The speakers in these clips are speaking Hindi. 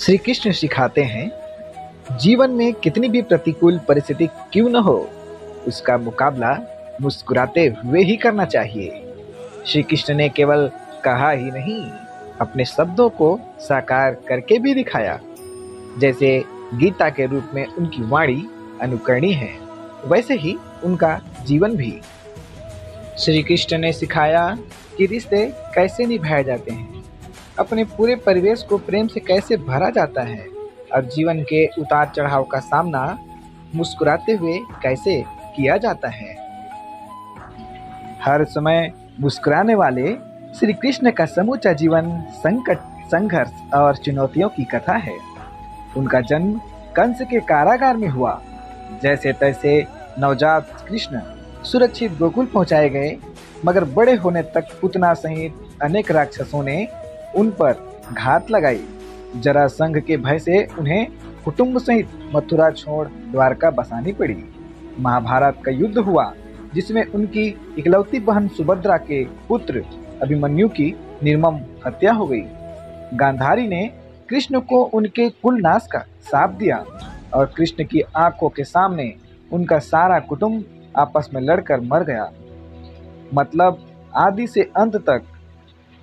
श्री कृष्ण सिखाते हैं, जीवन में कितनी भी प्रतिकूल परिस्थिति क्यों न हो, उसका मुकाबला मुस्कुराते हुए ही करना चाहिए। श्री कृष्ण ने केवल कहा ही नहीं, अपने शब्दों को साकार करके भी दिखाया। जैसे गीता के रूप में उनकी वाणी अनुकरणीय है, वैसे ही उनका जीवन भी। श्री कृष्ण ने सिखाया कि रिश्ते कैसे निभाए जाते हैं, अपने पूरे परिवेश को प्रेम से कैसे भरा जाता है और जीवन के उतार चढ़ाव का सामना मुस्कुराते हुए कैसे किया जाता है। हर समय मुस्कुराने वाले श्री कृष्ण का समूचा जीवन संकट, संघर्ष और चुनौतियों की कथा है। उनका जन्म कंस के कारागार में हुआ। जैसे तैसे नवजात कृष्ण सुरक्षित गोकुल पहुंचाए गए, मगर बड़े होने तक पूतना सहित अनेक राक्षसों ने उन पर घात लगाई। जरासंघ के भय से उन्हें कुटुंब सहित मथुरा छोड़ द्वारका बसानी पड़ी। महाभारत का युद्ध हुआ, जिसमें उनकी इकलौती बहन सुभद्रा के पुत्र अभिमन्यु की निर्मम हत्या हो गई। गांधारी ने कृष्ण को उनके कुलनाश का शाप दिया और कृष्ण की आंखों के सामने उनका सारा कुटुंब आपस में लड़कर मर गया। मतलब आदि से अंत तक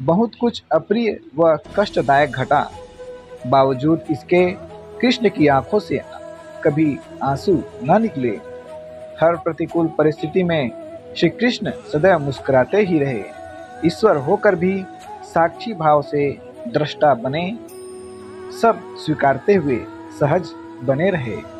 बहुत कुछ अप्रिय व कष्टदायक घटा। बावजूद इसके कृष्ण की आंखों से कभी आंसू न निकले। हर प्रतिकूल परिस्थिति में श्री कृष्ण सदैव मुस्कुराते ही रहे। ईश्वर होकर भी साक्षी भाव से दृष्टा बने, सब स्वीकारते हुए सहज बने रहे।